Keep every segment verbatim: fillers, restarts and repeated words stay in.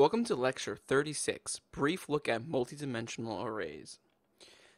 Welcome to Lecture thirty-six, Brief Look at Multidimensional Arrays.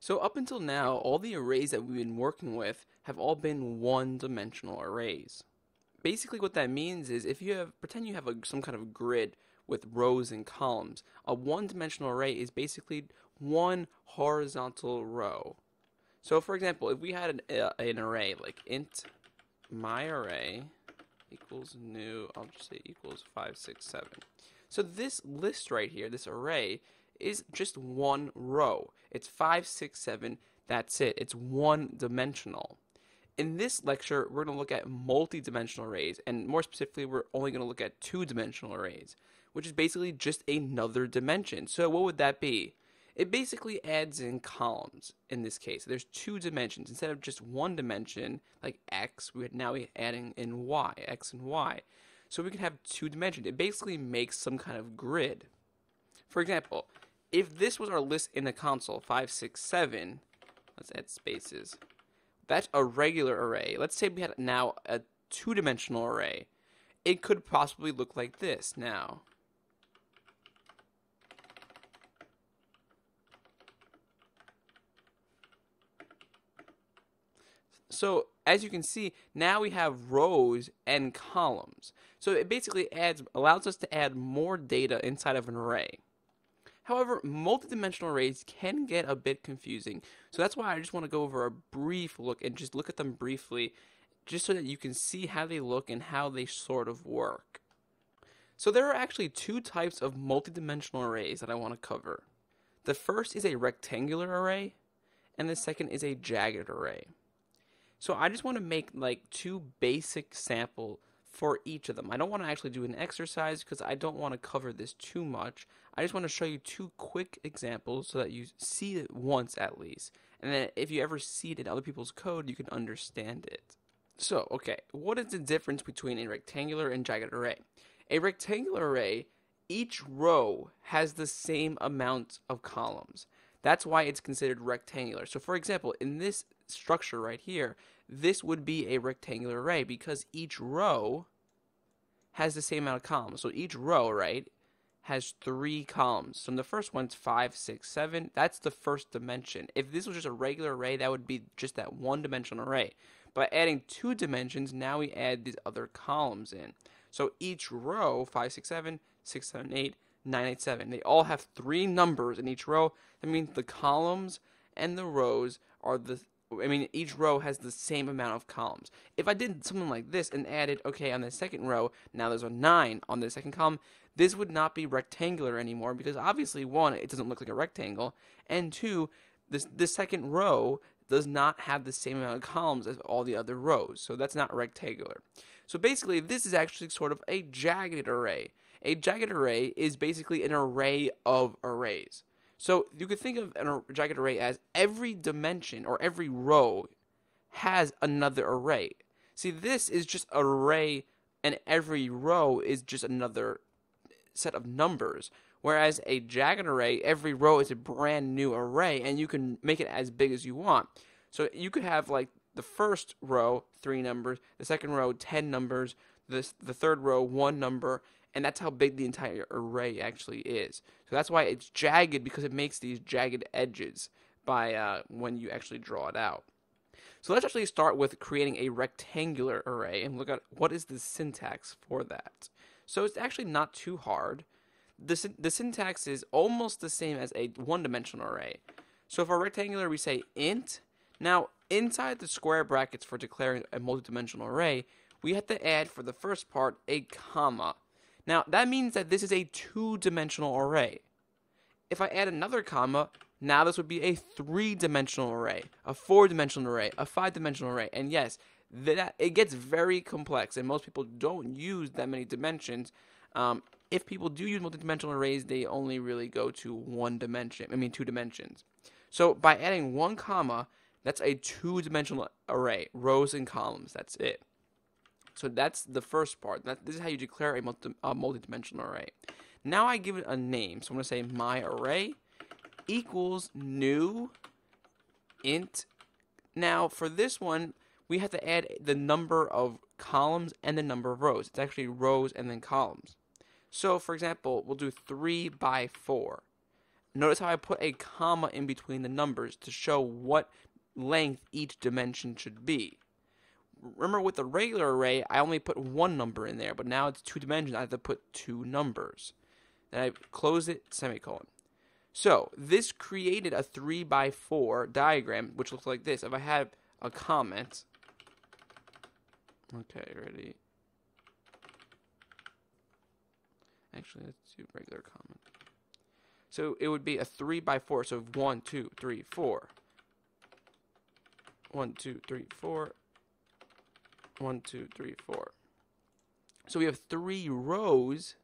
So up until now, all the arrays that we've been working with have all been one-dimensional arrays. Basically what that means is if you have, pretend you have a, some kind of grid with rows and columns, a one-dimensional array is basically one horizontal row. So for example, if we had an, uh, an array like int myArray equals new, I'll just say equals five, six, seven. So this list right here, this array, is just one row. It's five, six, seven, that's it. It's one dimensional. In this lecture, we're going to look at multi-dimensional arrays, and more specifically, we're only going to look at two-dimensional arrays, which is basically just another dimension. So what would that be? It basically adds in columns in this case. There's two dimensions. Instead of just one dimension, like x, we're now adding in y, x and y. So we can have two dimensions. It basically makes some kind of grid. For example, if this was our list in the console, five, six, seven, let's add spaces. That's a regular array. Let's say we had now a two-dimensional array. It could possibly look like this now. So as you can see, now we have rows and columns. So it basically adds, allows us to add more data inside of an array. However, multidimensional arrays can get a bit confusing. So that's why I just want to go over a brief look and just look at them briefly, just so that you can see how they look and how they sort of work. So there are actually two types of multidimensional arrays that I want to cover. The first is a rectangular array, and the second is a jagged array. So I just want to make like two basic samples for each of them. I don't want to actually do an exercise because I don't want to cover this too much. I just want to show you two quick examples so that you see it once at least. And then if you ever see it in other people's code, you can understand it. So, okay, what is the difference between a rectangular and jagged array? A rectangular array, each row has the same amount of columns. That's why it's considered rectangular. So for example, in this structure right here, this would be a rectangular array because each row has the same amount of columns. So each row, right, has three columns. So the first one's five, six, seven. That's the first dimension. If this was just a regular array, that would be just that one-dimensional array. By adding two dimensions, now we add these other columns in. So each row, five, six, seven, six, seven, eight, nine, eight, seven, they all have three numbers in each row. That means the columns and the rows are the I mean, each row has the same amount of columns. If I did something like this and added, okay, on the second row, now there's a nine on the second column, this would not be rectangular anymore because obviously, one, it doesn't look like a rectangle, and two, this, this second row does not have the same amount of columns as all the other rows, so that's not rectangular. So basically, this is actually sort of a jagged array. A jagged array is basically an array of arrays. So you could think of a jagged array as every dimension or every row has another array. See, this is just an array and every row is just another set of numbers. Whereas a jagged array, every row is a brand new array and you can make it as big as you want. So you could have like the first row, three numbers, the second row, ten numbers, this, the third row, one number, and that's how big the entire array actually is. So that's why it's jagged, because it makes these jagged edges by uh, when you actually draw it out. So let's actually start with creating a rectangular array and look at what is the syntax for that. So it's actually not too hard. The, sy the syntax is almost the same as a one-dimensional array. So for rectangular, we say int. Now, inside the square brackets for declaring a multidimensional array, we have to add, for the first part, a comma. Now, that means that this is a two-dimensional array. If I add another comma, now this would be a three-dimensional array, a four-dimensional array, a five-dimensional array. And yes, that it gets very complex, and most people don't use that many dimensions. Um, if people do use multidimensional arrays, they only really go to one dimension, I mean two dimensions. So by adding one comma, that's a two-dimensional array, rows and columns, that's it. So that's the first part. That, this is how you declare a, multi, a multidimensional array. Now I give it a name. So I'm going to say my array equals new int. Now for this one, we have to add the number of columns and the number of rows. It's actually rows and then columns. So, for example, we'll do three by four. Notice how I put a comma in between the numbers to show what length each dimension should be. Remember, with the regular array, I only put one number in there, but now it's two dimensions. I have to put two numbers. Then I close it, semicolon. So, this created a three by four diagram, which looks like this. If I have a comment... Okay, ready? Actually, let's do regular comment. So, it would be a three by four. So, one, two, three, four. one, two, three, four. one, two, three, four. So, we have three rows...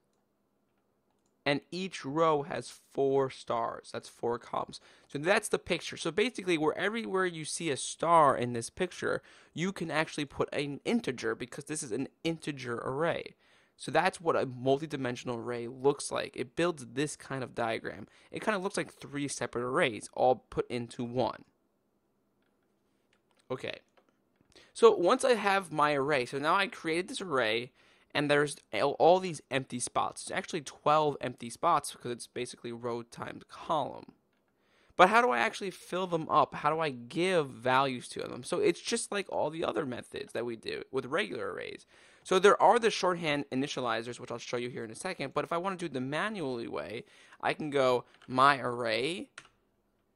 and each row has four stars. That's four columns. So that's the picture. So basically, where everywhere you see a star in this picture, you can actually put an integer because this is an integer array. So that's what a multidimensional array looks like. It builds this kind of diagram. It kind of looks like three separate arrays all put into one. Okay. So once I have my array, so now I created this array. And there's all these empty spots. There's actually twelve empty spots because it's basically row times column. But how do I actually fill them up? How do I give values to them? So it's just like all the other methods that we do with regular arrays. So there are the shorthand initializers, which I'll show you here in a second. But if I want to do the manually way, I can go my array,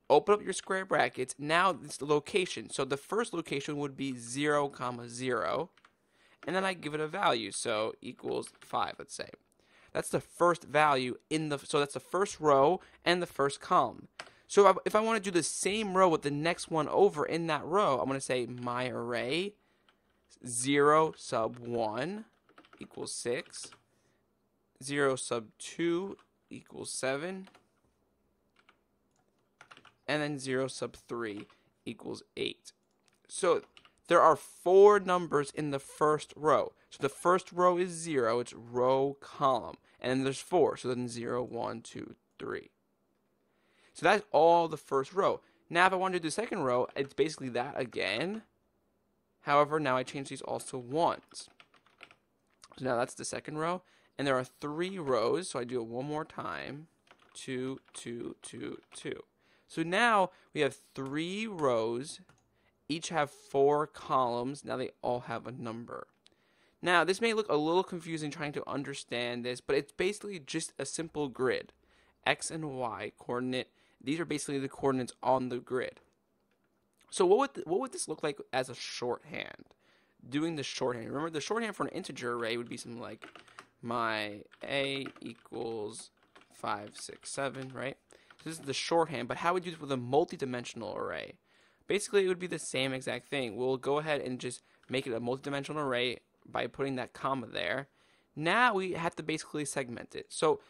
open up your square brackets. Now it's the location. So the first location would be zero comma zero. And then I give it a value, so equals five, let's say. That's the first value in the, so that's the first row and the first column. So if I, if I want to do the same row with the next one over in that row, I'm going to say my array, zero sub one equals six, zero sub two equals seven, and then zero sub three equals eight. So there are four numbers in the first row. So the first row is zero. It's row column. And then there's four. So then zero, one, two, three. So that's all the first row. Now if I want to do the second row, it's basically that again. However, now I change these also ones. So now that's the second row. And there are three rows. So I do it one more time. Two, two, two, two. So now we have three rows. Each have four columns. Now they all have a number. Now this may look a little confusing trying to understand this, but it's basically just a simple grid. X and Y coordinate. These are basically the coordinates on the grid. So what would, th what would this look like as a shorthand? Doing the shorthand. Remember, the shorthand for an integer array would be something like my A equals five, six, seven, right? So this is the shorthand, but how would you do this with a multidimensional array? Basically, it would be the same exact thing. We'll go ahead and just make it a multidimensional array by putting that comma there. Now we have to basically segment it. So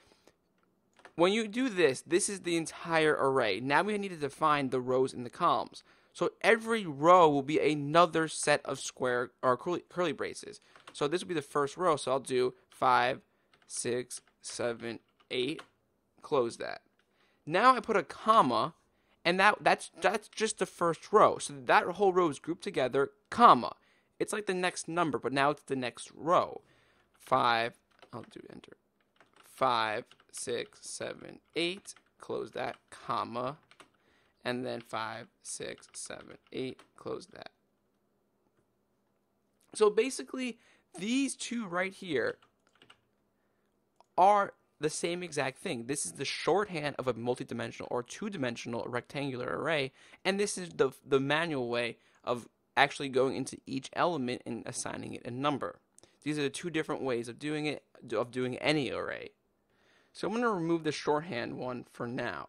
when you do this, this is the entire array. Now we need to define the rows and the columns. So every row will be another set of square or curly, curly braces. So this will be the first row. So I'll do five, six, seven, eight. Close that. Now I put a comma. And that that's that's just the first row. So that whole row is grouped together, comma. It's like the next number, but now it's the next row. Five, I'll do enter. Five, six, seven, eight. Close that, comma. And then five, six, seven, eight. Close that. So basically, these two right here are the same exact thing. This is the shorthand of a multidimensional or two-dimensional rectangular array, and this is the, the manual way of actually going into each element and assigning it a number. These are the two different ways of doing it, of doing any array. So I'm going to remove the shorthand one for now.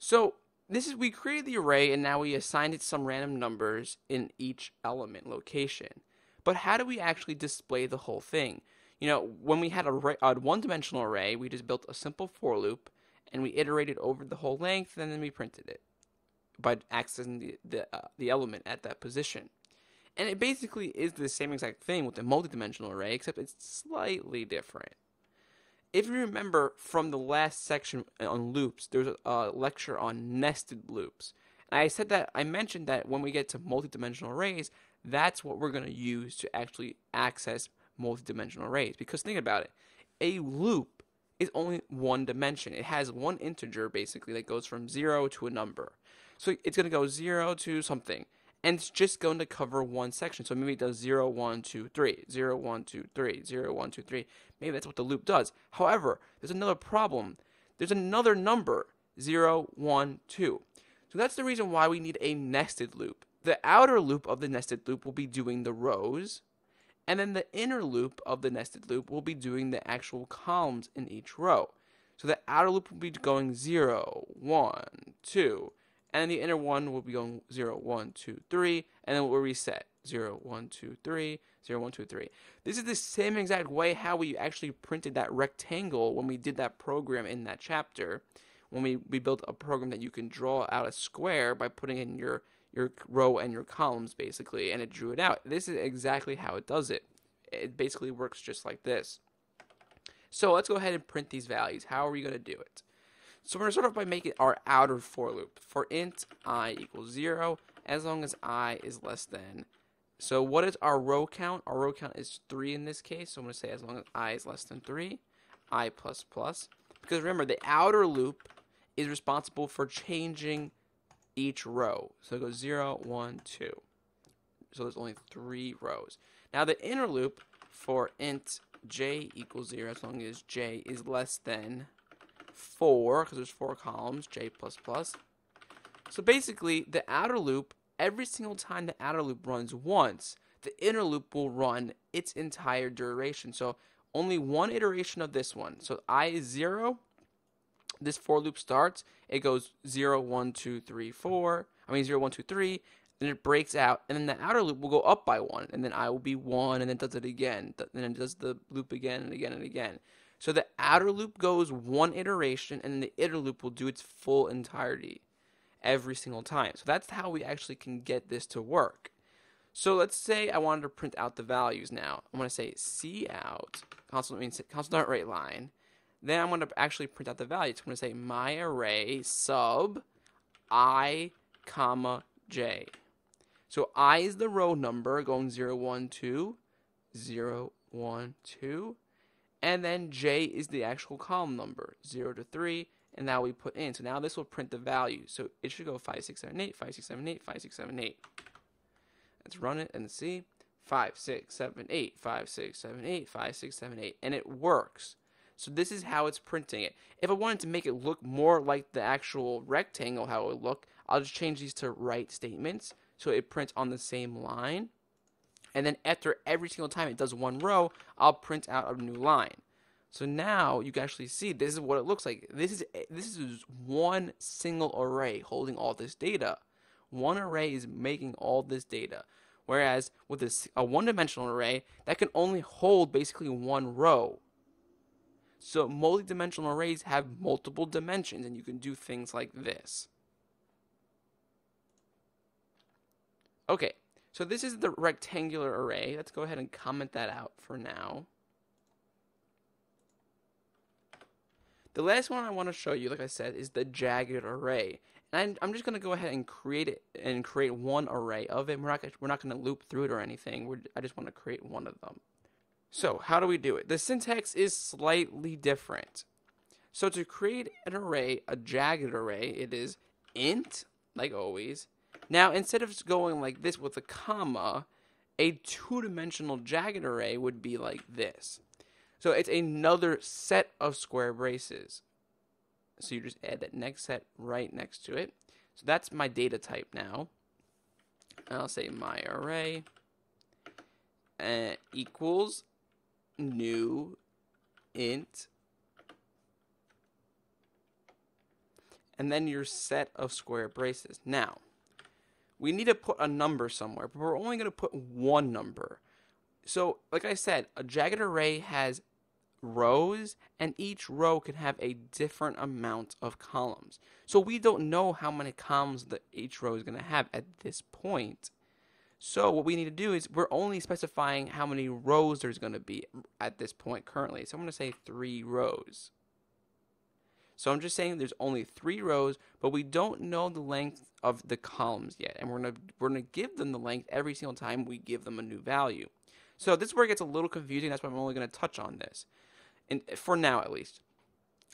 So this is, we created the array and now we assigned it some random numbers in each element location. But how do we actually display the whole thing? You know, when we had a, a one-dimensional array, we just built a simple for loop, and we iterated over the whole length, and then we printed it by accessing the the, uh, the element at that position. And it basically is the same exact thing with the multidimensional array, except it's slightly different. If you remember from the last section on loops, there's a, a lecture on nested loops. And I said that I mentioned that when we get to multidimensional arrays, that's what we're going to use to actually access multidimensional arrays, because think about it, a loop is only one dimension. It has one integer, basically, that goes from zero to a number. So it's going to go zero to something, and it's just going to cover one section. So maybe it does zero, one, two, three, zero, one, two, three, zero, one, two, three. Maybe that's what the loop does. However, there's another problem. There's another number, zero, one, two. So that's the reason why we need a nested loop. The outer loop of the nested loop will be doing the rows, and then the inner loop of the nested loop will be doing the actual columns in each row. So the outer loop will be going zero, one, two, and the inner one will be going zero, one, two, three, and then we'll reset zero, one, two, three, zero, one, two, three. This is the same exact way how we actually printed that rectangle when we did that program in that chapter, when we, we built a program that you can draw out a square by putting in your your row and your columns, basically, and it drew it out. This is exactly how it does it. It basically works just like this. So let's go ahead and print these values. How are we going to do it? So we're going to start off by making our outer for loop. For int I equals zero, as long as I is less than. So what is our row count? Our row count is three in this case, so I'm going to say as long as I is less than three, I plus plus. Because remember, the outer loop is responsible for changing each row. So it goes zero, one, two. So there's only three rows. Now the inner loop for int j equals zero, as long as j is less than four, because there's four columns, j plus plus. So basically the outer loop, every single time the outer loop runs once, the inner loop will run its entire duration. So only one iteration of this one. So I is zero. This for loop starts, it goes zero, one, two, three, four, I mean zero, one, two, three, then it breaks out, and then the outer loop will go up by one, and then I will be one, and then it does it again, and then it does the loop again and again and again. So the outer loop goes one iteration, and then the inner loop will do its full entirety every single time. So that's how we actually can get this to work. So let's say I wanted to print out the values now. I'm going to say cout, constant means constant rate line. Then I'm going to actually print out the value. So I'm going to say my array sub I comma j. So I is the row number going zero, one, two, zero, one, two. And then j is the actual column number, zero to three. And now we put in. So now this will print the value. So it should go five, six, seven, eight, five, six, seven, eight, five, six, seven, eight. Let's run it and see. five, six, seven, eight, five, six, seven, eight, five, six, seven, eight. And it works. So this is how it's printing it. If I wanted to make it look more like the actual rectangle, how it would look, I'll just change these to write statements so it prints on the same line. And then after every single time it does one row, I'll print out a new line. So now you can actually see this is what it looks like. This is this is one single array holding all this data. One array is making all this data. Whereas with this, a one-dimensional array, that can only hold basically one row. So multi-dimensional arrays have multiple dimensions, and you can do things like this. Okay, so this is the rectangular array. Let's go ahead and comment that out for now. The last one I want to show you, like I said, is the jagged array. And I'm just going to go ahead and create it and create one array of it. We're not, we're not going to loop through it or anything. We're, I just want to create one of them. So how do we do it? The syntax is slightly different. So to create an array, a jagged array, it is int, like always. Now instead of going like this with a comma, a two-dimensional jagged array would be like this. So it's another set of square braces. So you just add that next set right next to it. So that's my data type now. And I'll say my array uh, equals new int, and then your set of square braces. Now we need to put a number somewhere, but we're only going to put one number. So like I said, a jagged array has rows, and each row can have a different amount of columns. So we don't know how many columns that each row is going to have at this point. So what we need to do is we're only specifying how many rows there's going to be at this point currently. So I'm going to say three rows. So I'm just saying there's only three rows, but we don't know the length of the columns yet. And we're going to we're going to give them the length every single time we give them a new value. So this is where it gets a little confusing. That's why I'm only going to touch on this, and for now at least.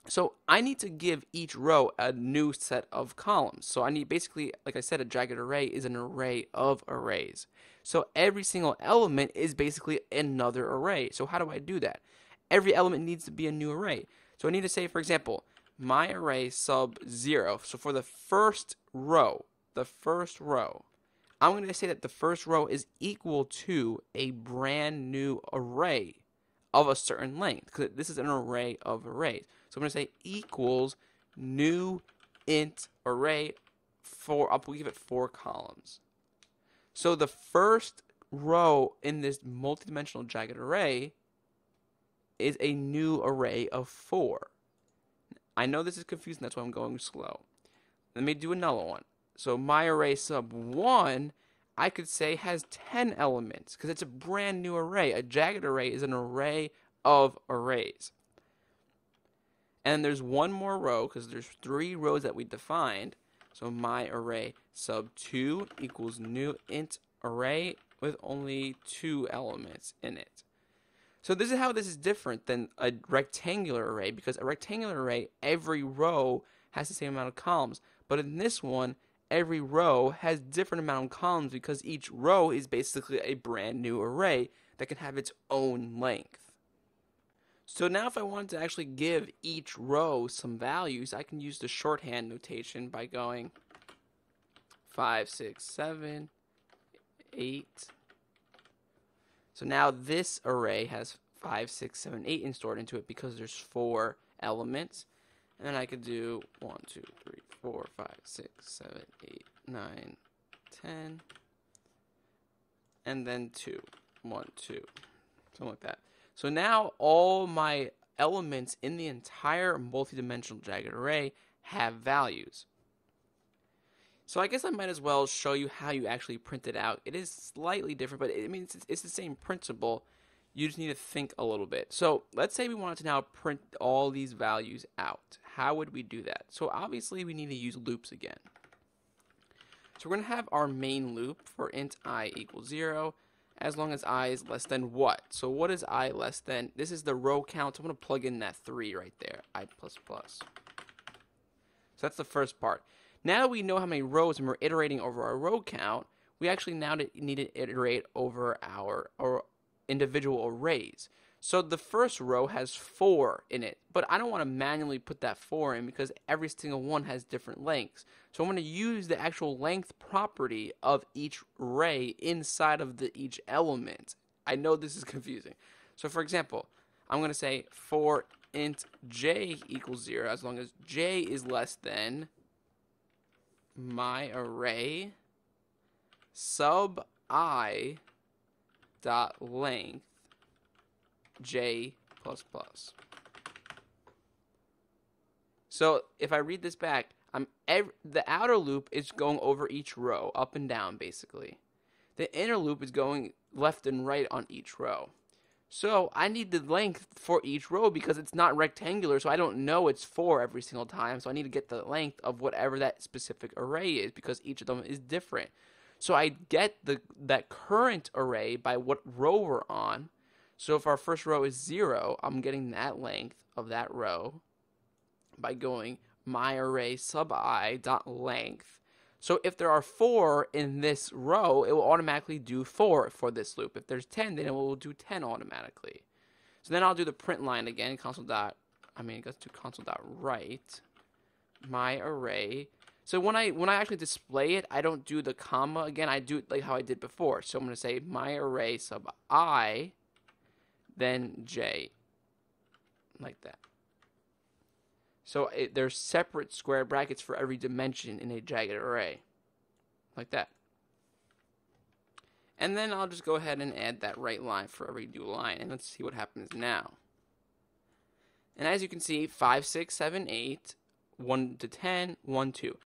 So I need to give each row a new set of columns. So I need basically, like I said, a jagged array is an array of arrays. So every single element is basically another array. So how do I do that? Every element needs to be a new array. So I need to say, for example, my array sub zero. So for the first row, the first row, I'm going to say that the first row is equal to a brand new array of a certain length, because this is an array of arrays. So I'm going to say equals new int array for, I'll give it four columns. So the first row in this multidimensional jagged array is a new array of four. I know this is confusing, that's why I'm going slow. Let me do another one. So my array sub one, I could say, has ten elements because it's a brand new array. A jagged array is an array of arrays. And there's one more row because there's three rows that we defined. So my array sub two equals new int array with only two elements in it. So this is how this is different than a rectangular array, because a rectangular array, every row has the same amount of columns. But in this one, every row has different amount of columns because each row is basically a brand new array that can have its own length. So now if I wanted to actually give each row some values, I can use the shorthand notation by going five, six, seven, eight. So now this array has five, six, seven, eight stored into it because there's four elements. And then I could do one, two, three, four, five, six, seven, eight, nine, ten, and then two, one, two, something like that. So now all my elements in the entire multidimensional jagged array have values. So I guess I might as well show you how you actually print it out. It is slightly different, but it, I mean, it's, it's the same principle. You just need to think a little bit. So let's say we wanted to now print all these values out. How would we do that? So obviously we need to use loops again. So we're going to have our main loop for int I equals zero, as long as I is less than what? So what is I less than? This is the row count. So I'm going to plug in that three right there, I plus plus. So that's the first part. Now that we know how many rows and we're iterating over our row count, we actually now need to iterate over our, our individual arrays. So the first row has four in it, but I don't want to manually put that four in because every single one has different lengths. So I'm going to use the actual length property of each array inside of the each element. I know this is confusing. So for example, I'm going to say for int j equals zero, as long as j is less than my array sub I dot length j plus plus. So if I read this back, I'm every, the outer loop is going over each row, up and down basically. The inner loop is going left and right on each row. So I need the length for each row because it's not rectangular, so I don't know it's four every single time. So I need to get the length of whatever that specific array is because each of them is different. So I get the that current array by what row we're on. So if our first row is zero, I'm getting that length of that row by going my array sub I dot length. So if there are four in this row, it will automatically do four for this loop. If there's ten, then it will do ten automatically. So then I'll do the print line again, console dot, I mean, it goes to console dot write my array. So when I when I actually display it, I don't do the comma again. I do it like how I did before. So I'm going to say my array sub I, then j, like that. So it, there's separate square brackets for every dimension in a jagged array, like that. And then I'll just go ahead and add that right line for every new line, and let's see what happens now. And as you can see, five, six, seven, eight, one to ten, one, two.